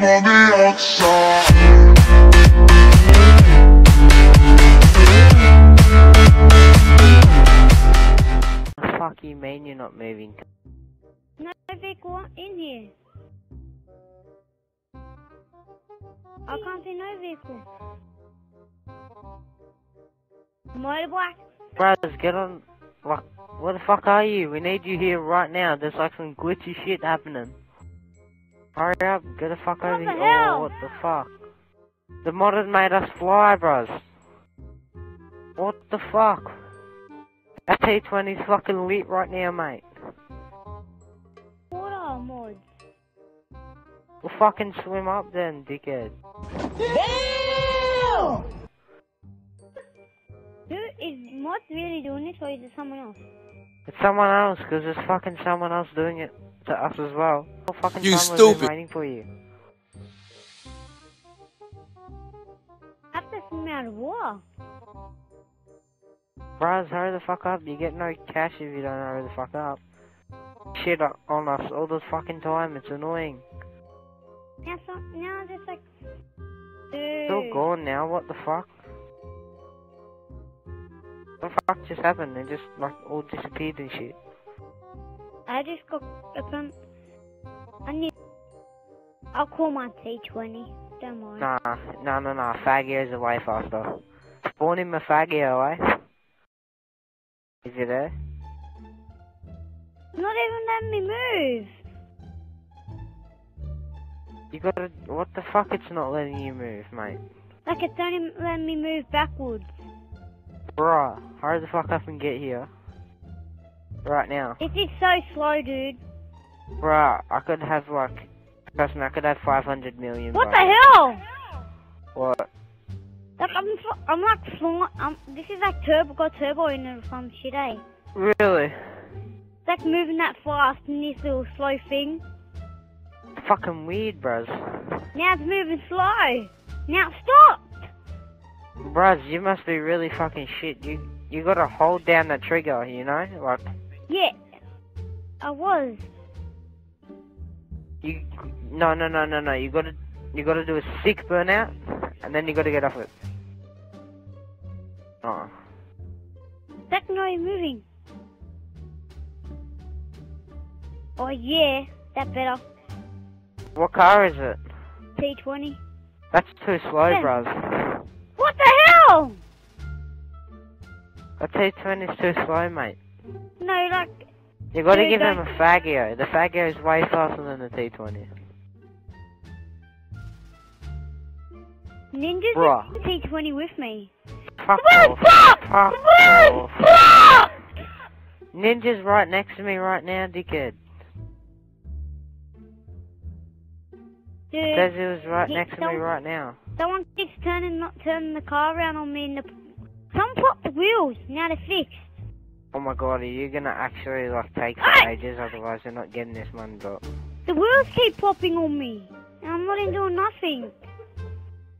I'm on the outside. What do you mean you're not moving? No, Vic, what is here? I can't see no vehicle. Motorbike? Brothers, get on. Like, where the fuck are you? We need you here right now. There's like some glitchy shit happening. Hurry up, get the fuck over here. Oh, what the fuck? The modders made us fly, bros. What the fuck? That T20's fucking lit right now, mate. What are mods? We'll fucking swim up then, dickhead. Damn! Dude, is mods really doing this or is it someone else? It's someone else, because there's fucking someone else doing it to us as well. What fucking you time stupid. Was it waiting for you? After smell war. Bros, hurry the fuck up, you get no cash if you don't hurry the fuck up. Shit on us all the fucking time, it's annoying. Now, so, now there's like... Dude. Still gone now, what the fuck? What the fuck just happened? It just like all disappeared and shit. I just got some... I'll call my T20, don't worry. Nah, Faggio's away faster. Spawn him a Faggio, eh? Is he there? Not even letting me move! You gotta... What the fuck it's not letting you move, mate? Like it's not even letting me move backwards. Bruh, hurry the fuck up and get here. Right now. It is so slow, dude. Bruh, I could have like... Trust me, I could have 500 million. What the hell? What? Like, I'm like flying, this is like got turbo in it or some shit, eh? Really? It's like moving that fast in this little slow thing. It's fucking weird, bros. Now it's moving slow! Now it stopped! Bros, you must be really fucking shit, you gotta hold down the trigger, you know? Like... Yeah, I was. You... No, you gotta do a sick burnout, and then you gotta get off it. Oh. That's not even moving. Oh yeah, that better. What car is it? T20. That's too slow, bruv. What the hell? A T20 is too slow, mate. No, like... You gotta give him a Faggio. The Faggio is way faster than the T20. Ninjas are the T20 with me. Fuck off! Fuck off! Ninja's right next to me right now, dickhead. Dude, it says he was right next to me right now. Someone keeps not turning the car around on me. Someone popped the wheels. Now they're fixed. Oh my god, are you gonna actually like take some ages? Otherwise, you're not getting this money drop. The wheels keep popping on me, and I'm not even doing nothing.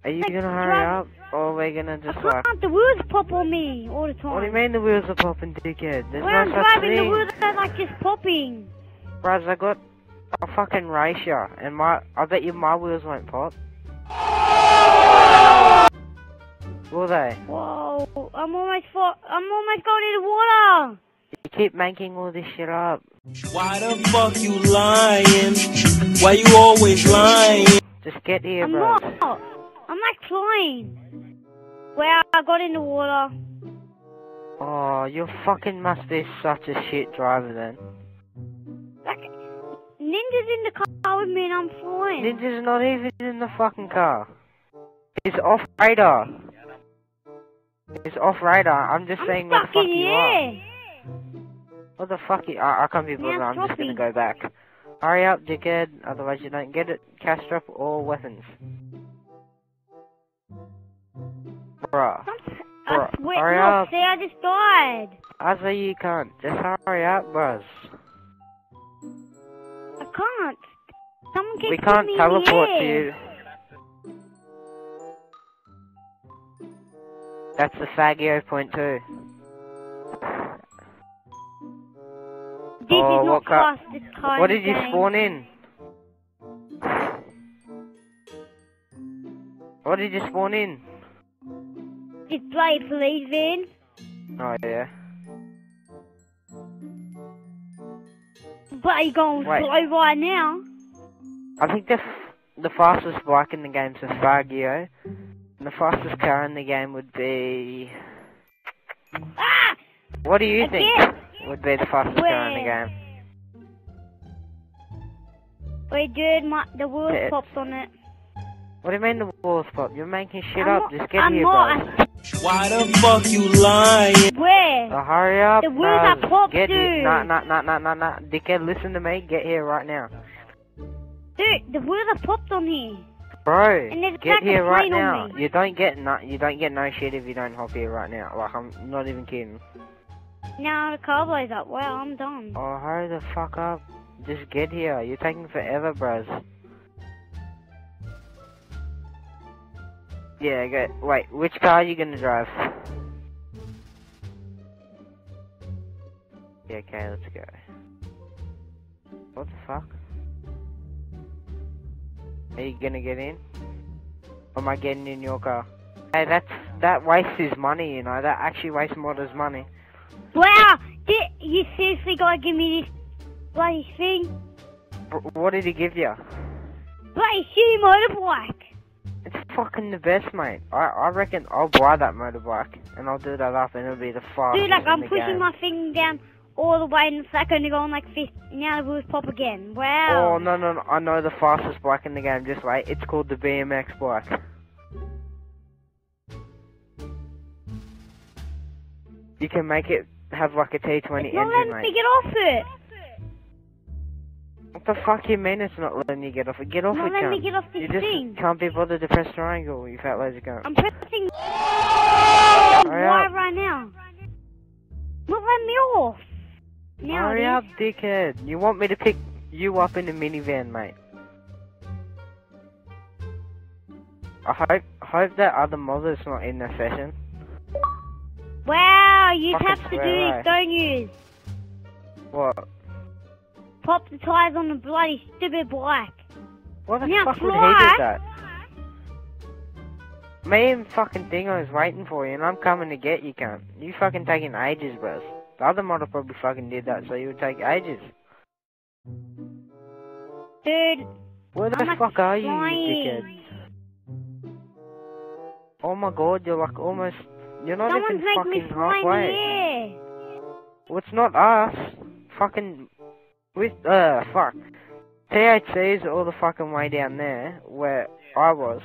Are you gonna hurry up, or we're gonna just like... I can't, the wheels pop on me all the time. What do you mean the wheels are popping, dickhead? There's no such thing. The wheels are like just popping. Bros, I got a fucking ratio, and I bet you my wheels won't pop. Will they? Whoa, I'm almost going into water! You keep making all this shit up. Why the fuck you lying? Why you always lying? Just get here, bros. I'm like flying. Wow, I got in the water. Oh, you fucking must be such a shit driver then. Like, Ninja's in the car with me and I'm flying. Ninja's not even in the fucking car. He's off radar. He's off radar. I'm just saying what the fuck you are. What the fuck you are? I can't be bothered. I'm just gonna go back. Hurry up, dickhead. Otherwise you don't get it. Cash drop or weapons. Bruh. I swear, hurry up. See, I just died. I say you can't. Just hurry up, bros. I can't. Someone keeps putting me in the air. We can't teleport to you. That's the Faggio point too. This is not fast, this car. What did you spawn in? Why did you spawn in? Did Blade believe in? Oh yeah. But he going slow right now. I think the fastest bike in the game is a Faggio. And the fastest car in the game would be... Ah! What do you think would be the fastest car in the game? Wait dude, the wheels popped on it. What do you mean the wheels popped? You're making shit up, just get here bro. Why the fuck you lying? Where? Oh, hurry up. The wheels are popped, dude. Nah. Dickhead, listen to me. Get here right now. Dude, the wheels are popped on here. Bro, get here right now. You don't get no shit if you don't hop here right now. Like, I'm not even kidding. Now the car blows up. Well, I'm done. Oh, hurry the fuck up. Just get here. You're taking forever, bros. Yeah, go. Wait, which car are you gonna drive? Yeah, okay, let's go. What the fuck? Are you gonna get in? Or am I getting in your car? Hey, that wastes his money, you know. That actually wastes Modder's money. Wow! You seriously gotta give me this bloody thing? What did he give you? Bloody shitty motorbike! It's fucking the best, mate. I reckon I'll buy that motorbike and I'll do that up and it'll be the fastest. Dude, like I'm pushing my thing down all the way and it's like only going like 50. Now the wheels pop again. Wow. Oh no! I know the fastest bike in the game. Just wait. It's called the BMX bike. You can make it have like a T20 engine, mate. Not letting me get off it. What the fuck you mean it's not letting you get off it? Get off it, cunt. You just can't be bothered to press triangle, you fat lazy cunt. I'm pressing... Why right now? Not letting me off. Hurry up, dickhead. You want me to pick you up in a minivan, mate. I hope that other mother's not in the session. Wow, you have to do this, don't you? What? Pop the tires on the bloody stupid bike. What the fuck would he do that? Me and fucking Dingo is waiting for you and I'm coming to get you, cunt. You fucking taking ages, bros. The other model probably fucking did that, so you would take ages. Dude. Where the fuck are you, dickhead? Oh my god, you're like almost... You're not even fucking halfway. Well, it's not us. Fucking... With, fuck. THC is all the fucking way down there, where I was.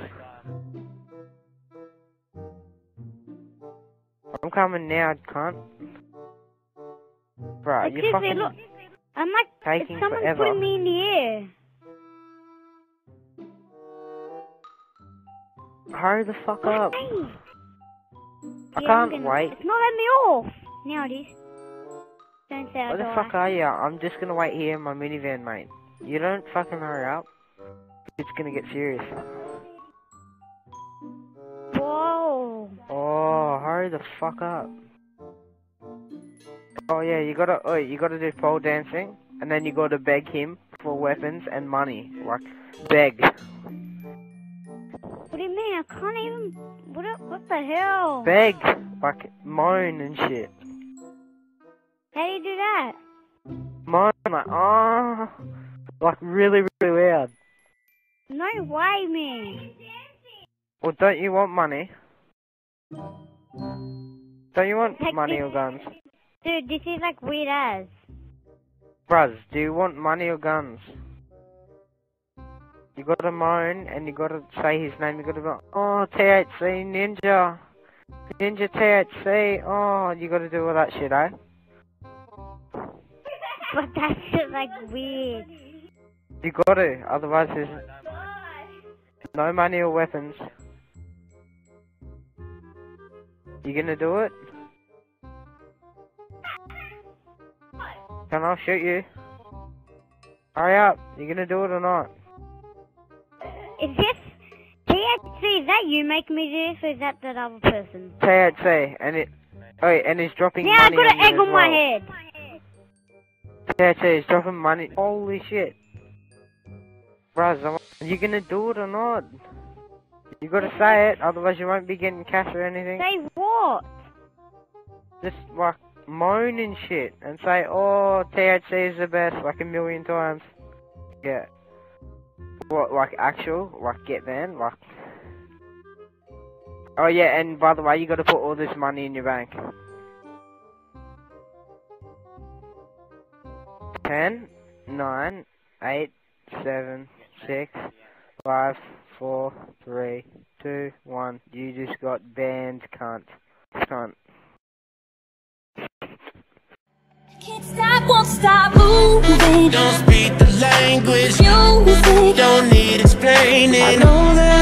I'm coming now, cunt. Bro, you fucking... Look, I'm like, taking someone forever. Put me in the air. Hurry the fuck up. I can't wait. It's not letting me off. Now it is. Where the fuck are you? I'm just gonna wait here in my minivan, mate. You don't fucking hurry up. It's gonna get serious. Whoa! Oh, hurry the fuck up! Oh yeah, you gotta do pole dancing, and then you gotta beg him for weapons and money. Like, beg. What do you mean? I can't even. What the hell? Beg, like moan and shit. How do you do that? Mine, like, oh, like really, really loud. No way, man. Well, don't you want money? Don't you want money or guns? Dude, this is like weird as. Bruz, do you want money or guns? You gotta moan and you gotta say his name. You gotta go, oh, THC Ninja. Ninja THC. Oh, you gotta do all that shit, eh? But that's just like weird. You gotta, otherwise there's no money or weapons. You gonna do it? Can I shoot you? Hurry up, you gonna do it or not? Is this THC, is that you making me do this or is that that other person? THC, and it, oh, and it's dropping money. Yeah, I got an egg on my head. THC is dropping money. Holy shit. Bruz, are you gonna do it or not? You gotta say it, otherwise you won't be getting cash or anything. Say what? Just like moan and shit and say, oh, THC is the best, like a million times. Yeah. What, like actual? Like get banned? Like. Oh yeah, and by the way, you gotta put all this money in your bank. 10, 9, 8, 7, 6, 5, 4, 3, 2, 1. You just got banned, cunt. Cunt. Can't stop, won't stop moving. Don't speak the language. Music. Don't need explaining. I know that.